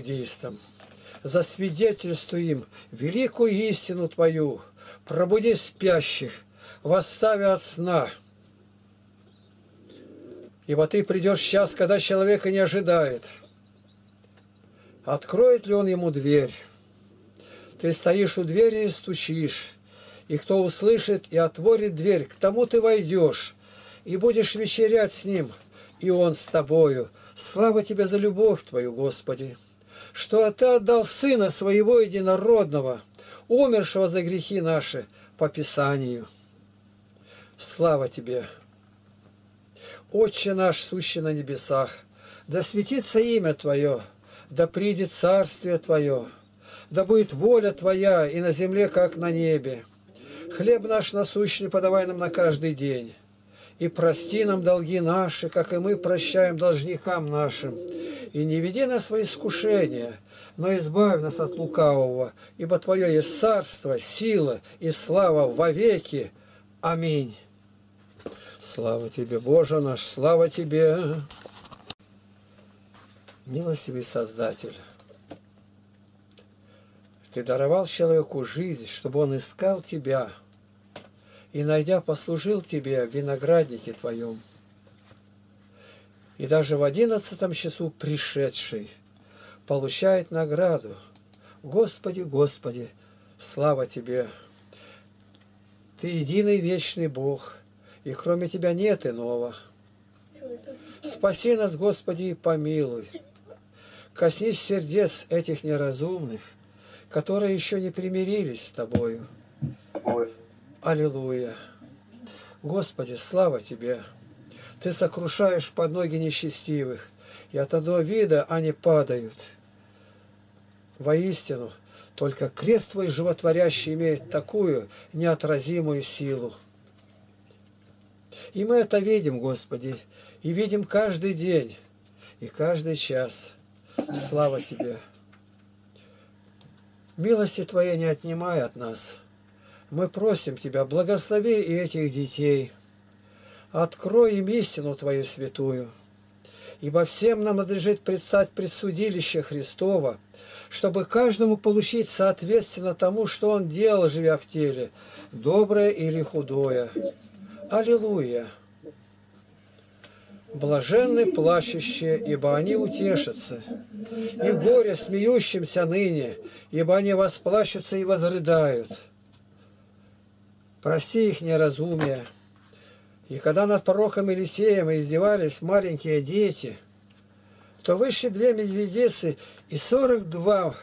Буддистам. Засвидетельствуй им великую истину Твою, пробуди спящих, восстави от сна. Ибо Ты придешь в час, когда человека не ожидает. Откроет ли он ему дверь? Ты стоишь у двери и стучишь, и кто услышит и отворит дверь, к тому ты войдешь, и будешь вечерять с ним, и он с тобою. Слава Тебе за любовь Твою, Господи! Что Ты отдал Сына Своего Единородного, умершего за грехи наши, по Писанию. Слава Тебе! Отче наш, сущий на небесах, да светится имя Твое, да придет Царствие Твое, да будет воля Твоя и на земле, как на небе. Хлеб наш насущный подавай нам на каждый день, и прости нам долги наши, как и мы прощаем должникам нашим. И не веди нас во искушение, но избавь нас от лукавого, ибо Твое есть царство, сила и слава вовеки. Аминь. Слава Тебе, Боже наш, слава Тебе. Милостивый Создатель, Ты даровал человеку жизнь, чтобы он искал Тебя и, найдя, послужил Тебе в винограднике Твоем. И даже в 11 часу пришедший получает награду. Господи, Господи, слава Тебе! Ты единый вечный Бог, и кроме Тебя нет иного. Спаси нас, Господи, и помилуй. Коснись сердец этих неразумных, которые еще не примирились с Тобою. Аллилуйя! Господи, слава Тебе! Ты сокрушаешь под ноги нечестивых, и от одного вида они падают. Воистину, только крест Твой животворящий имеет такую неотразимую силу. И мы это видим, Господи, и видим каждый день, и каждый час. Слава Тебе! Милости Твоей не отнимай от нас. Мы просим Тебя, благослови и этих детей. Открой им истину Твою святую, ибо всем нам надлежит предстать пред судилище Христово, чтобы каждому получить соответственно тому, что он делал, живя в теле, доброе или худое. Аллилуйя! Блаженны плачущие, ибо они утешатся, и горе смеющимся ныне, ибо они восплачутся и возрыдают. Прости их неразумие. И когда над пороком Елисеем издевались маленькие дети, то вышли 2 медведицы и 42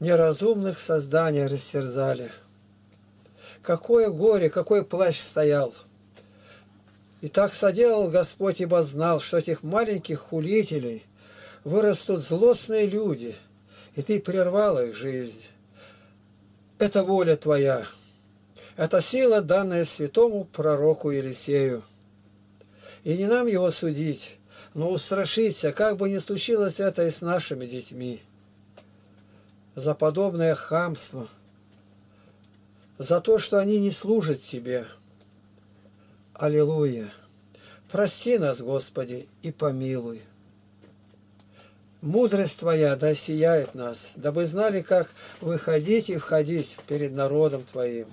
неразумных создания растерзали. Какое горе, какой плач стоял! И так соделал Господь, ибо знал, что этих маленьких хулителей вырастут злостные люди, и Ты прервала их жизнь. Это воля Твоя. Это сила, данная святому пророку Елисею. И не нам его судить, но устрашиться, как бы ни случилось это и с нашими детьми. За подобное хамство, за то, что они не служат Тебе. Аллилуйя! Прости нас, Господи, и помилуй. Мудрость Твоя да сияет нас, дабы знали, как выходить и входить перед народом Твоим,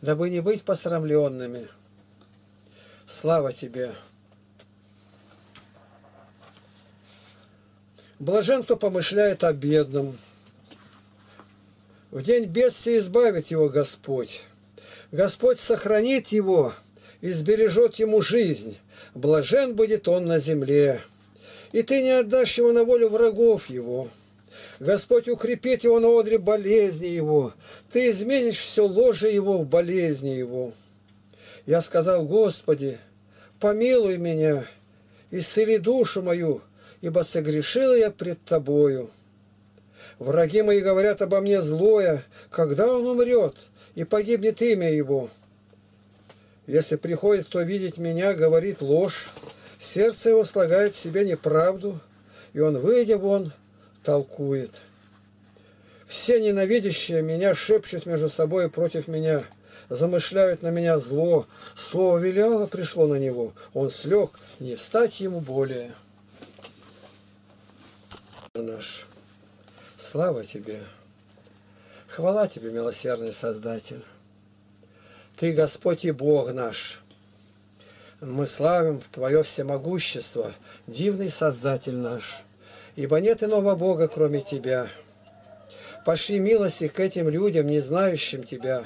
дабы не быть посрамленными. Слава Тебе! Блажен, кто помышляет о бедном. В день бедствия избавит его Господь. Господь сохранит его и сбережет ему жизнь. Блажен будет он на земле. И Ты не отдашь его на волю врагов его. Господь укрепит его на одре болезни его. Ты изменишь все ложе его в болезни его. Я сказал: Господи, помилуй меня, исцели душу мою, ибо согрешила я пред Тобою. Враги мои говорят обо мне злое, когда он умрет, и погибнет имя его. Если приходит кто видеть меня, говорит ложь, сердце его слагает в себе неправду, и он, выйдя вон, толкует. Все ненавидящие меня шепчут между собой против меня, замышляют на меня зло. Слово Велиала пришло на него, он слег, не встать ему более. наш. Слава Тебе, хвала Тебе, милосердный Создатель. Ты, Господь и Бог наш. Мы славим Твое всемогущество, дивный Создатель наш, ибо нет иного Бога, кроме Тебя. Пошли милости к этим людям, не знающим Тебя.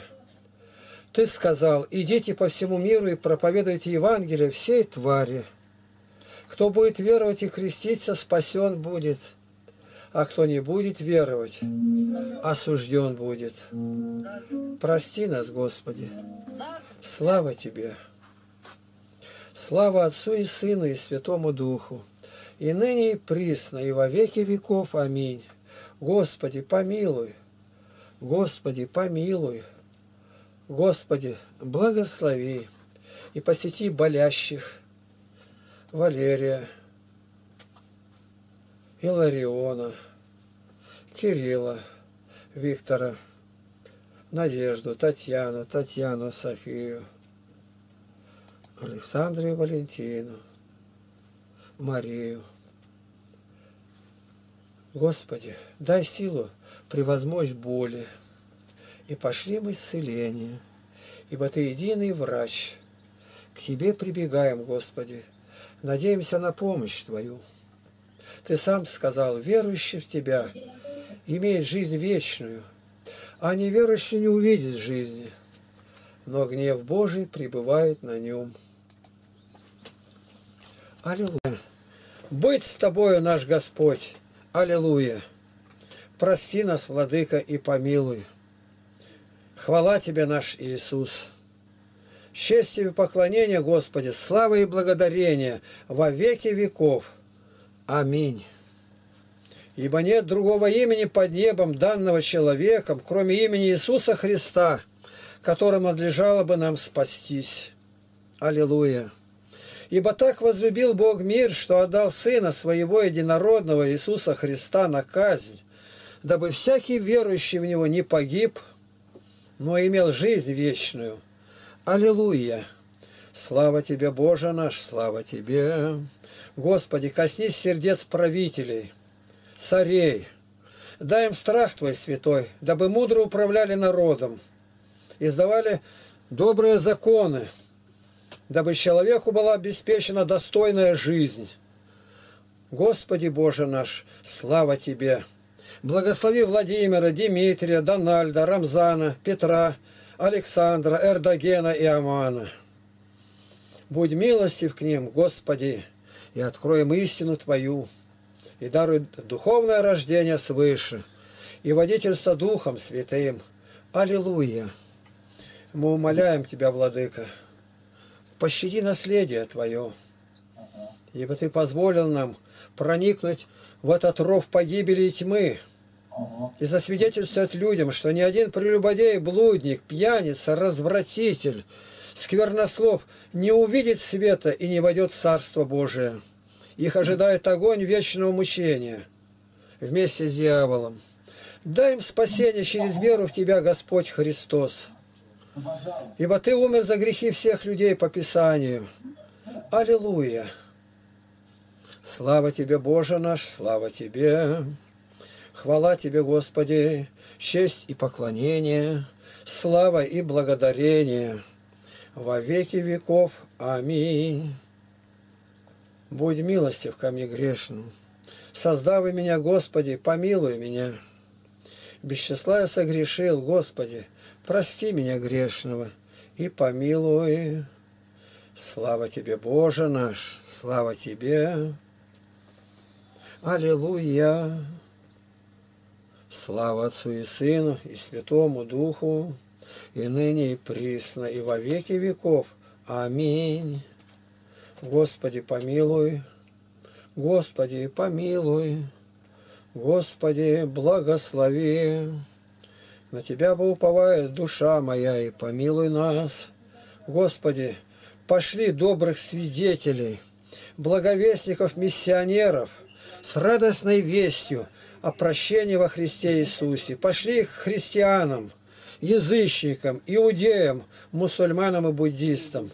Ты сказал: идите по всему миру и проповедуйте Евангелие всей твари. Кто будет веровать и креститься, спасен будет, а кто не будет веровать, осужден будет. Прости нас, Господи. Слава Тебе. Слава Отцу и Сыну и Святому Духу, и ныне и присно, и во веки веков. Аминь. Господи, помилуй. Господи, помилуй. Господи, благослови и посети болящих Валерия, Илариона, Кирилла, Виктора, Надежду, Татьяну, Софию, Александру и Валентину, Марию. Господи, дай силу превозмочь боли, и пошли мы исцеление, ибо Ты единый врач. К Тебе прибегаем, Господи, надеемся на помощь Твою. Ты Сам сказал: верующий в Тебя имеет жизнь вечную, а неверующий не увидит жизни, но гнев Божий пребывает на нем. Аллилуйя. Будь с Тобою, наш Господь. Аллилуйя. Прости нас, Владыка, и помилуй. Хвала Тебе, наш Иисус. Честь Тебе, поклонение, Господи, слава и благодарение во веки веков. Аминь. Ибо нет другого имени под небом, данного человеком, кроме имени Иисуса Христа, которым надлежало бы нам спастись. Аллилуйя. Ибо так возлюбил Бог мир, что отдал Сына Своего Единородного Иисуса Христа на казнь, дабы всякий верующий в Него не погиб, но имел жизнь вечную. Аллилуйя. Слава Тебе, Боже наш, слава Тебе. Господи, коснись сердец правителей, царей. Дай им страх Твой святой, дабы мудро управляли народом, издавали добрые законы, дабы человеку была обеспечена достойная жизнь. Господи Боже наш, слава Тебе! Благослови Владимира, Дмитрия, Дональда, Рамзана, Петра, Александра, Эрдогена и Амана. Будь милостив к ним, Господи, и откроем истину Твою, и даруй духовное рождение свыше, и водительство Духом Святым. Аллилуйя! Мы умоляем Тебя, Владыка, пощади наследие Твое, ибо Ты позволил нам проникнуть в этот ров погибели и тьмы и засвидетельствовать людям, что ни один прелюбодей, блудник, пьяница, развратитель, сквернослов не увидит света и не войдет в Царство Божие. Их ожидает огонь вечного мучения вместе с дьяволом. Дай им спасение через веру в Тебя, Господь Христос. Ибо Ты умер за грехи всех людей по Писанию. Аллилуйя! Слава Тебе, Боже наш, слава Тебе! Хвала Тебе, Господи, честь и поклонение, слава и благодарение во веки веков. Аминь! Будь милостив ко мне грешным, создавай меня, Господи, помилуй меня. Без числа я согрешил, Господи, прости меня грешного и помилуй. Слава Тебе, Боже наш, слава Тебе. Аллилуйя. Слава Отцу и Сыну и Святому Духу, и ныне и присно, и во веки веков. Аминь. Господи, помилуй. Господи, помилуй. Господи, благослови. На Тебя бы уповает душа моя, и помилуй нас. Господи, пошли добрых свидетелей, благовестников, миссионеров с радостной вестью о прощении во Христе Иисусе. Пошли их христианам, язычникам, иудеям, мусульманам и буддистам.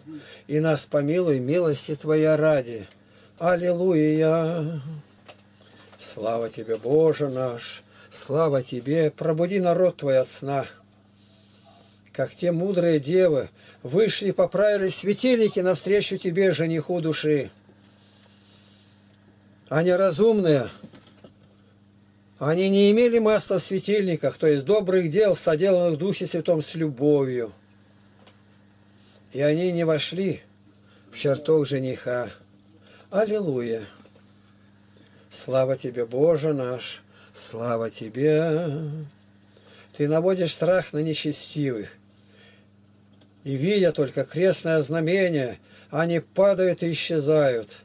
И нас помилуй милости Твоя ради. Аллилуйя! Слава Тебе, Боже наш, слава Тебе, пробуди народ Твой от сна. Как те мудрые девы вышли и поправили светильники навстречу Тебе, жениху души. Они разумные, они не имели масла в светильниках, то есть добрых дел, соделанных в Духе Святом с любовью. И они не вошли в чертог жениха. Аллилуйя! Слава Тебе, Боже наш, слава Тебе! Ты наводишь страх на нечестивых. И, видя только крестное знамение, они падают и исчезают,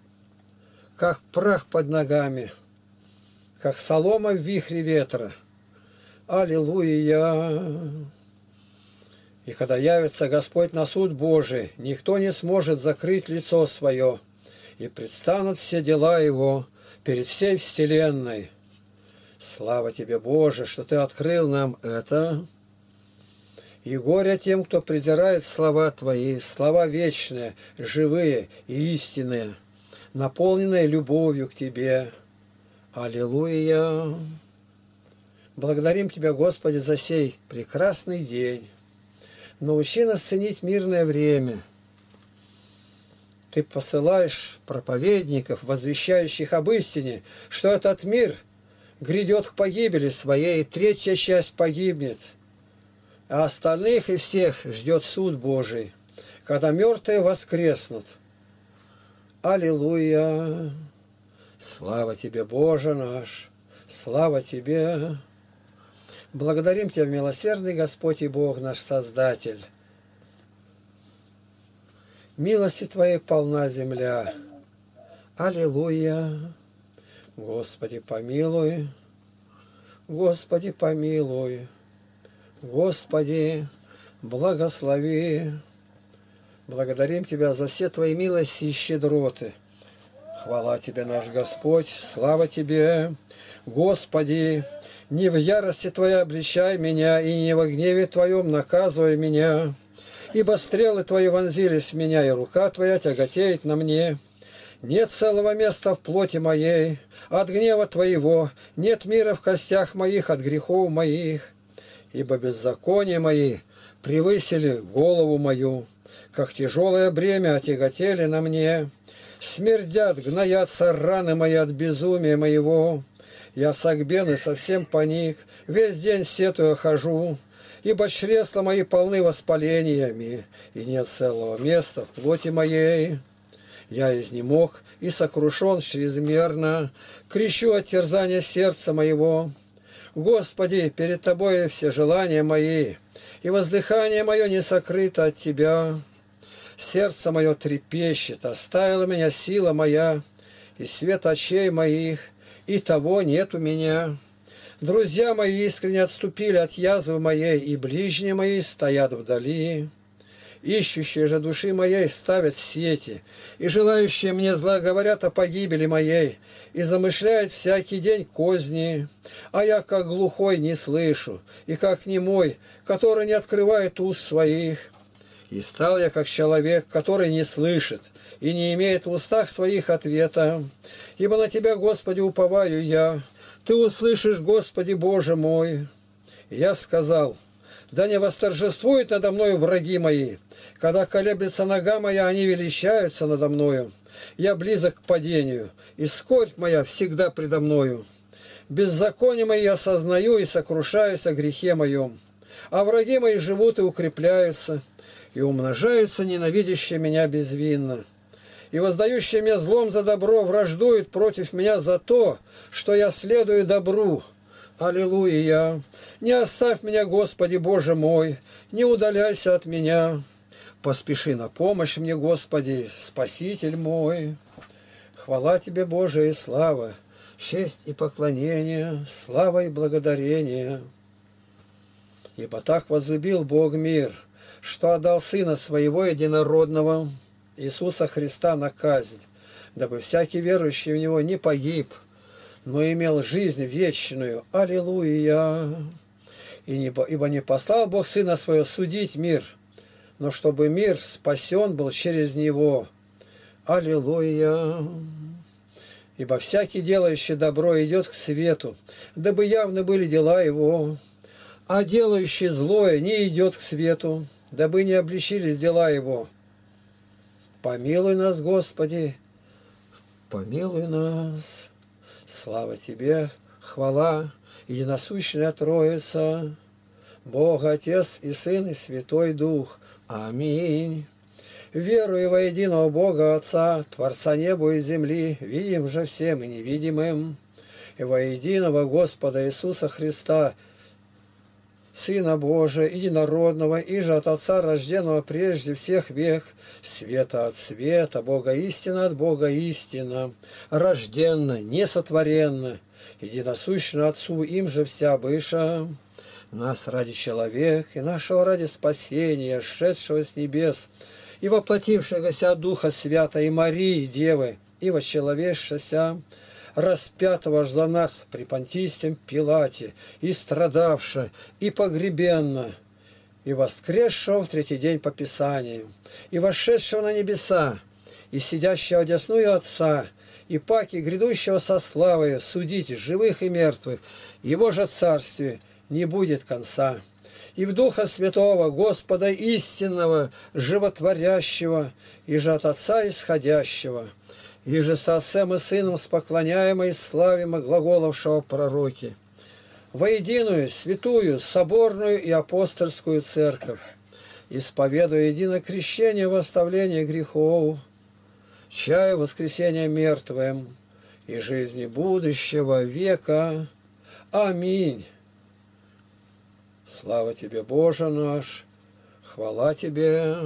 как прах под ногами, как солома в вихре ветра. Аллилуйя! И когда явится Господь на суд Божий, никто не сможет закрыть лицо свое, и предстанут все дела Его перед всей вселенной. Слава Тебе, Боже, что Ты открыл нам это. И горе тем, кто презирает слова Твои, слова вечные, живые и истинные, наполненные любовью к Тебе. Аллилуйя! Благодарим Тебя, Господи, за сей прекрасный день. Научи нас ценить мирное время. Ты посылаешь проповедников, возвещающих об истине, что этот мир грядет к погибели своей, третья часть погибнет, а остальных и всех ждет суд Божий, когда мертвые воскреснут. Аллилуйя! Слава Тебе, Боже наш! Слава Тебе! Благодарим Тебя, милосердный Господь и Бог наш Создатель. Милости Твоей полна земля. Аллилуйя! Господи, помилуй! Господи, помилуй! Господи, благослови! Благодарим Тебя за все Твои милости и щедроты. Хвала Тебе, наш Господь, слава Тебе, Господи, не в ярости Твоей обличай меня, и не во гневе Твоем наказывай меня, ибо стрелы Твои вонзились в меня, и рука Твоя тяготеет на мне. Нет целого места в плоти моей от гнева Твоего, нет мира в костях моих от грехов моих, ибо беззакония мои превысили голову мою, как тяжелое бремя отяготели на мне. Смердят, гноятся раны мои от безумия моего. Я согбен и совсем поник, весь день сетую хожу, ибо чресла мои полны воспалениями, и нет целого места в плоти моей. Я изнемог и сокрушен чрезмерно, крещу от терзания сердца моего. Господи, перед Тобой все желания мои, и воздыхание мое не сокрыто от Тебя. Сердце мое трепещет, оставила меня сила моя, и свет очей моих, и того нет у меня. Друзья мои искренне отступили от язвы моей, и ближние мои стоят вдали. Ищущие же души моей ставят сети, и желающие мне зла говорят о погибели моей, и замышляют всякий день козни. А я, как глухой, не слышу, и как немой, который не открывает уст своих. И стал я как человек, который не слышит и не имеет в устах своих ответа. Ибо на Тебя, Господи, уповаю я. Ты услышишь, Господи, Боже мой. И я сказал: да не восторжествуют надо мною враги мои. Когда колеблется нога моя, они величаются надо мною. Я близок к падению, и скорбь моя всегда предо мною. Беззаконие мои я сознаю и сокрушаюсь о грехе моем. А враги мои живут и укрепляются, и умножаются ненавидящие меня безвинно. И воздающие меня злом за добро враждуют против меня за то, что я следую добру. Аллилуйя! Не оставь меня, Господи, Боже мой, не удаляйся от меня. Поспеши на помощь мне, Господи, Спаситель мой. Хвала Тебе, Боже, и слава, честь и поклонение, слава и благодарение. Ибо так возлюбил Бог мир, что отдал Сына Своего Единородного, Иисуса Христа, на казнь, дабы всякий верующий в Него не погиб, но имел жизнь вечную. Аллилуйя! Ибо не послал Бог Сына Своего судить мир, но чтобы мир спасен был через Него. Аллилуйя! Ибо всякий, делающий добро, идет к свету, дабы явны были дела его, а делающий злое не идет к свету, дабы не обличились дела его. Помилуй нас, Господи, помилуй нас. Слава Тебе, хвала, единосущная Троица, Бог, Отец и Сын и Святой Дух. Аминь. Веруя во единого Бога Отца, Творца неба и земли, видим же всем и невидимым, и во единого Господа Иисуса Христа, Сына Божия, единородного, иже от Отца, рожденного прежде всех век, света от света, Бога истина от Бога истина, рожденно, несотворенно, единосущно Отцу, им же вся быша, нас ради человек и нашего ради спасения, шедшего с небес, и воплотившегося от Духа Святой, и Марии, Девы, и вощеловешшегося, распятого за нас при Понтистем Пилате, и страдавшего, и погребенно, и воскресшего в третий день по Писанию, и вошедшего на небеса, и сидящего одесную Отца, и паки грядущего со славою судить живых и мертвых, его же царстве не будет конца. И в Духа Святого, Господа истинного, животворящего, и же от Отца исходящего, и же со Отцем и Сыном споклоняемо и славимо глаголовшего пророки, во единую, святую, соборную и апостольскую церковь, исповедуя единое крещение восставление грехов, чаю воскресения мертвым и жизни будущего века. Аминь. Слава Тебе, Боже наш, хвала Тебе.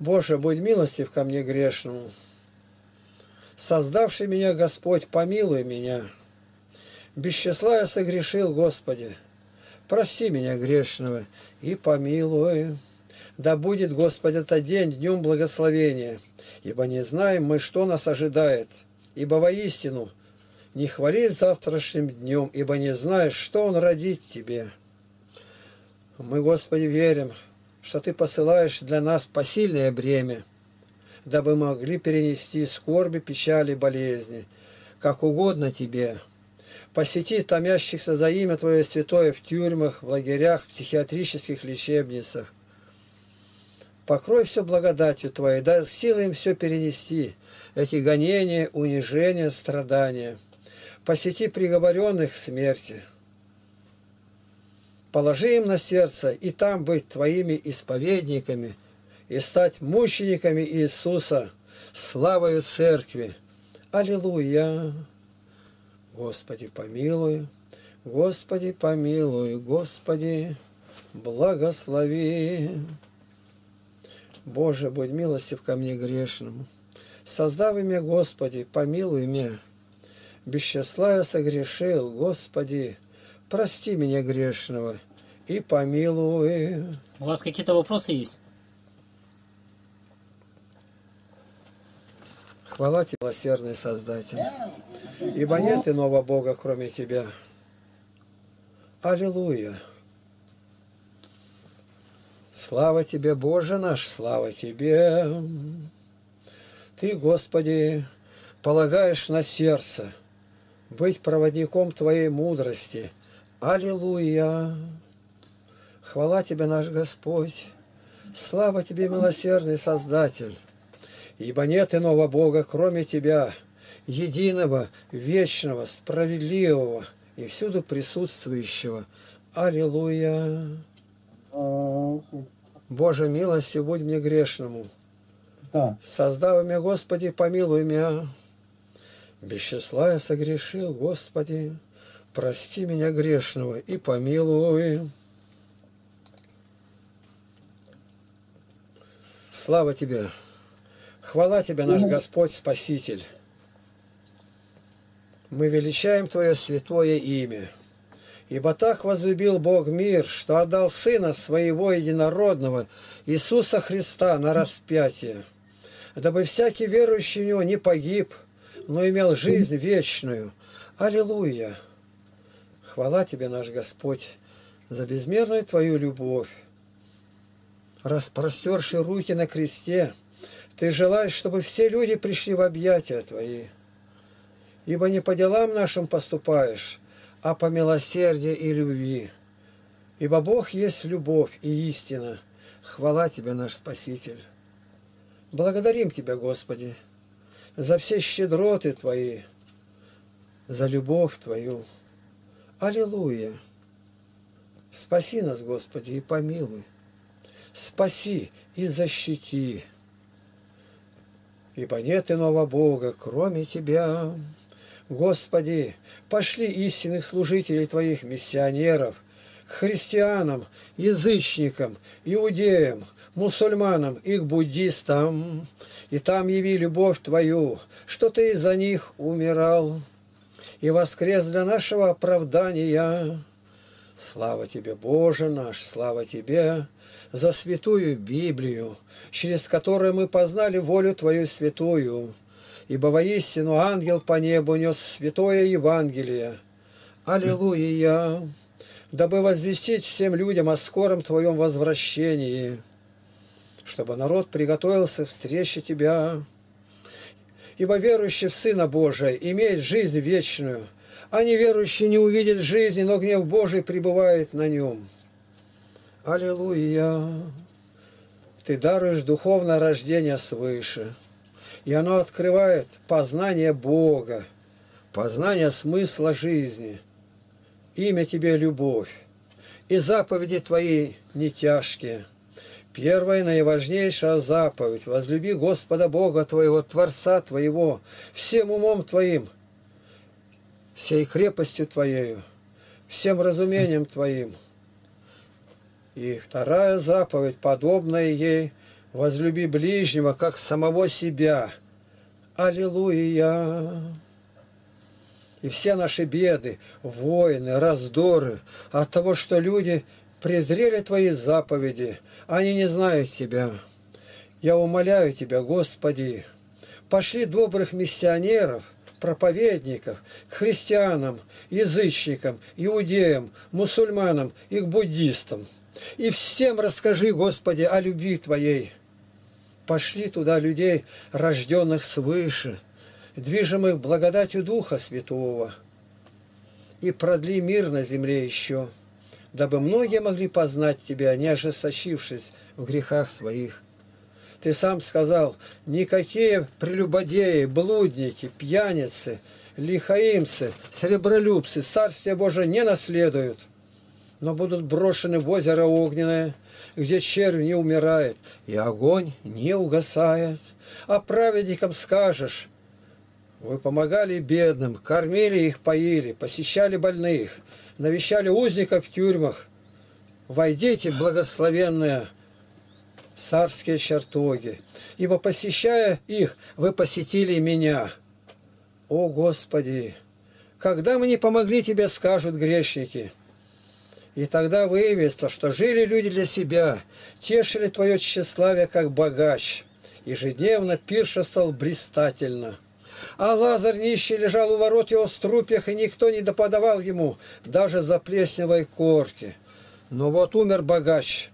Боже, будь милостив ко мне грешному. Создавший меня Господь, помилуй меня. Без числа я согрешил, Господи. Прости меня грешного и помилуй. Да будет, Господи, этот день днем благословения, ибо не знаем мы, что нас ожидает, ибо воистину не хвались завтрашним днем, ибо не знаешь, что он родит тебе. Мы, Господи, верим, что Ты посылаешь для нас посильное бремя, дабы могли перенести скорби, печали, болезни, как угодно Тебе. Посети томящихся за имя Твое святое в тюрьмах, в лагерях, в психиатрических лечебницах. Покрой все благодатью Твоей, дай силы им все перенести, эти гонения, унижения, страдания. Посети приговоренных к смерти. Положи им на сердце и там быть Твоими исповедниками и стать мучениками Иисуса, славою Церкви. Аллилуйя! Господи, помилуй! Господи, помилуй! Господи, благослови! Боже, будь милостив ко мне грешному. Создав имя, Господи, помилуй меня. Без числа я согрешил, Господи, прости меня грешного и помилуй. У вас какие-то вопросы есть? Хвала Тебе, милосердный Создатель, ибо нет иного Бога, кроме Тебя. Аллилуйя! Слава Тебе, Боже наш, слава Тебе! Ты, Господи, полагаешь на сердце быть проводником Твоей мудрости. Аллилуйя! Хвала Тебе, наш Господь! Слава Тебе, милосердный Создатель! Ибо нет иного Бога, кроме Тебя, единого, вечного, справедливого и всюду присутствующего. Аллилуйя! Боже, милостью будь мне грешному. Да. Создав меня, Господи, помилуй меня. Без числа я согрешил, Господи, прости меня грешного и помилуй. Слава Тебе! Хвала Тебе, наш Господь, Спаситель! Мы величаем Твое святое имя, ибо так возлюбил Бог мир, что отдал Сына Своего Единородного, Иисуса Христа, на распятие, дабы всякий верующий в Него не погиб, но имел жизнь вечную. Аллилуйя! Хвала Тебе, наш Господь, за безмерную Твою любовь. Распростерши руки на кресте, Ты желаешь, чтобы все люди пришли в объятия Твои. ибо не по делам нашим поступаешь, а по милосердию и любви. Ибо Бог есть любовь и истина. Хвала Тебе, наш Спаситель. Благодарим Тебя, Господи, за все щедроты Твои, за любовь Твою. Аллилуйя! Спаси нас, Господи, и помилуй. Спаси и защити. Ибо нет иного Бога, кроме Тебя. Господи, пошли истинных служителей Твоих, миссионеров, к христианам, язычникам, иудеям, мусульманам и к буддистам, и там яви любовь Твою, что Ты за них умирал и воскрес для нашего оправдания. Слава Тебе, Боже наш, слава Тебе за святую Библию, через которую мы познали волю Твою святую, ибо воистину ангел по небу нес святое Евангелие. Аллилуйя! Дабы возвестить всем людям о скором Твоем возвращении, чтобы народ приготовился к встрече Тебя. Ибо верующий в Сына Божия имеет жизнь вечную, а неверующий не увидит жизни, но гнев Божий пребывает на нем. Аллилуйя! Ты даруешь духовное рождение свыше, и оно открывает познание Бога, познание смысла жизни. Имя Тебе – любовь, и заповеди Твои не тяжкие. Первая, наиважнейшая заповедь – возлюби Господа Бога Твоего, Творца Твоего, всем умом Твоим, всей крепостью Твоею, всем разумением Твоим. И вторая заповедь, подобная ей – возлюби ближнего, как самого себя. Аллилуйя! И все наши беды, войны, раздоры от того, что люди презрели Твои заповеди, они не знают Тебя. Я умоляю Тебя, Господи, пошли добрых миссионеров, проповедников, к христианам, язычникам, иудеям, мусульманам и к буддистам. И всем расскажи, Господи, о любви Твоей. Пошли туда людей, рожденных свыше, движимых благодатью Духа Святого, и продли мир на земле еще, дабы многие могли познать Тебя, не ожесточившись в грехах своих. Ты сам сказал, никакие прелюбодеи, блудники, пьяницы, лихаимцы, сребролюбцы Царствие Божие не наследуют, но будут брошены в озеро огненное, где червь не умирает и огонь не угасает. А праведникам скажешь: вы помогали бедным, кормили их, поили, посещали больных, навещали узников в тюрьмах. Войдите, благословенные, в царские чертоги, ибо, посещая их, вы посетили меня. О, Господи, когда мы не помогли Тебе, скажут грешники. И тогда выявится, что жили люди для себя, тешили Твое тщеславие, как богач, ежедневно пиршествовал блистательно. А Лазарь нищий лежал у ворот его струпьях, и никто не доподавал ему даже за плесневой корки. Но вот умер богач,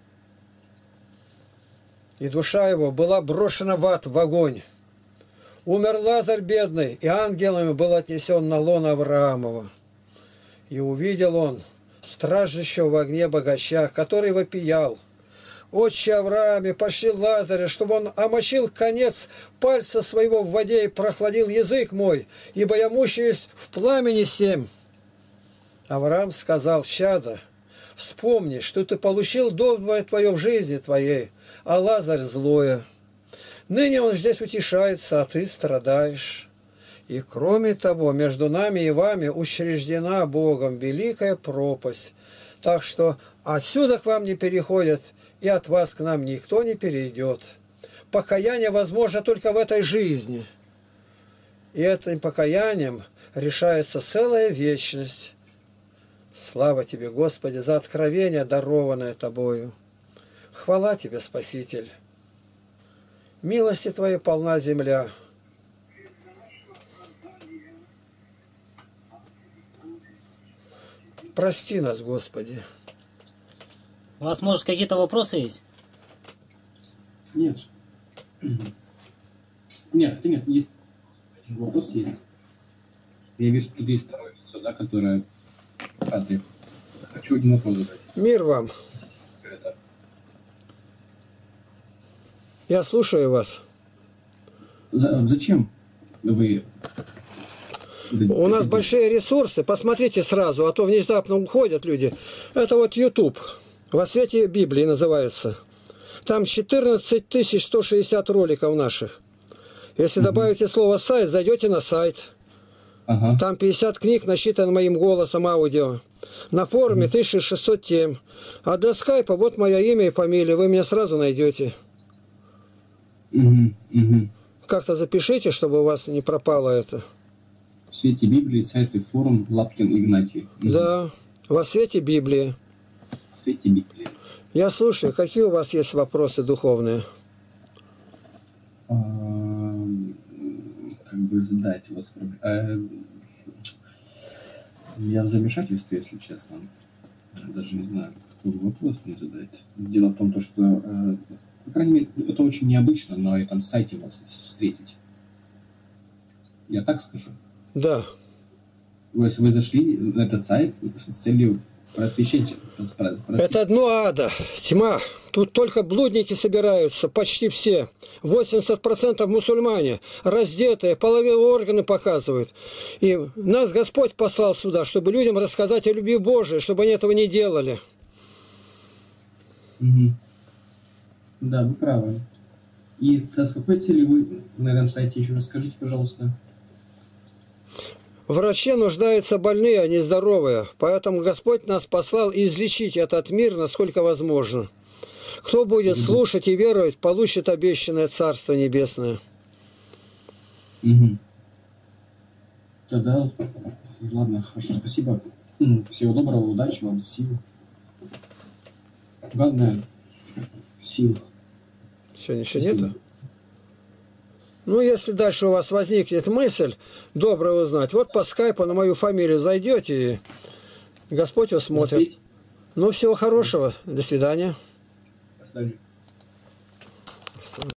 и душа его была брошена в ад, в огонь. Умер Лазарь бедный, и ангелами был отнесен на лоно Авраамова. И увидел он страждущего в огне богача, который вопиял: «Отче Аврааме, пошли Лазаря, чтобы он омочил конец пальца своего в воде и прохладил язык мой, ибо я мучаюсь в пламени семь». Авраам сказал: «Чадо, вспомни, что ты получил доброе твое в жизни твоей, а Лазарь злое. Ныне он здесь утешается, а ты страдаешь. И кроме того, между нами и вами учреждена Богом великая пропасть, так что отсюда к вам не переходят, и от вас к нам никто не перейдет. Покаяние возможно только в этой жизни. И этим покаянием решается целая вечность». Слава Тебе, Господи, за откровение, дарованное Тобою. Хвала Тебе, Спаситель. Милости Твоей полна земля. Прости нас, Господи. У вас, может, какие-то вопросы есть? Нет. Нет, есть. Вопрос есть. Я вижу, тут есть сторонница, да, которая... Хочу один вопрос задать. Мир вам. Это... Я слушаю вас. Зачем вы... У нас большие ресурсы, посмотрите сразу, а то внезапно уходят люди. Это вот YouTube, «Во свете Библии» называется. Там 14 160 роликов наших. Если добавите слово «сайт», зайдете на сайт. Там 50 книг насчитан моим голосом аудио. На форуме 1600 тем. А до скайпа вот мое имя и фамилия, вы меня сразу найдете. Как-то запишите, чтобы у вас не пропало это. «В свете Библии», сайт и форум Лапкин Игнатий. Да, «Во свете Библии». «Во свете Библии». Я слушаю, какие у вас есть вопросы духовные? Как бы задать вас... Я в замешательстве, если честно. Даже не знаю, какой вопрос мне задать. Дело в том, что, по крайней мере, это очень необычно на этом сайте вас встретить. Я так скажу. Да. Вы зашли на этот сайт с целью просвещения. Это дно ада, тьма. Тут только блудники собираются, почти все. 80% мусульмане, раздетые, половые органы показывают. И нас Господь послал сюда, чтобы людям рассказать о любви Божией, чтобы они этого не делали. Угу. Да, вы правы. И с какой целью вы на этом сайте, еще расскажите, пожалуйста. В враче нуждаются больные, а не здоровые. Поэтому Господь нас послал излечить этот мир, насколько возможно. Кто будет слушать и веровать, получит обещанное Царство Небесное. Тогда, ладно, хорошо, спасибо. Всего доброго, удачи вам, сил. Главное, сил. Сегодня еще нету? Ну, если дальше у вас возникнет мысль, добро узнать. Вот по скайпу на мою фамилию зайдете, и Господь усмотрит. Ну, всего хорошего. До свидания. До свидания.